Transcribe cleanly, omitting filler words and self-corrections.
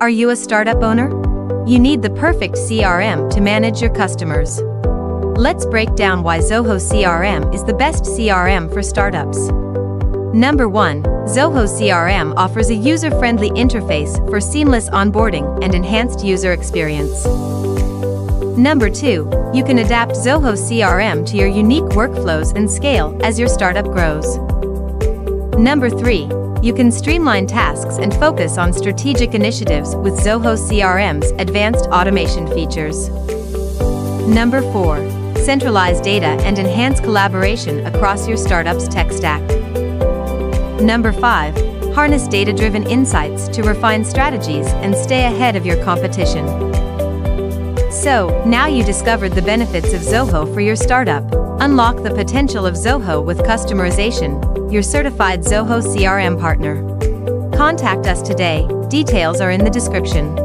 Are you a startup owner? You need the perfect CRM to manage your customers. Let's break down why Zoho CRM is the best CRM for startups. Number 1. Zoho CRM offers a user-friendly interface for seamless onboarding and enhanced user experience. Number 2. You can adapt Zoho CRM to your unique workflows and scale as your startup grows. Number 3. You can streamline tasks and focus on strategic initiatives with Zoho CRM's advanced automation features. Number 4. Centralize data and enhance collaboration across your startup's tech stack. Number 5. Harness data-driven insights to refine strategies and stay ahead of your competition. So, now you discovered the benefits of Zoho for your startup. Unlock the potential of Zoho with Customerization, your certified Zoho CRM partner. Contact us today, details are in the description.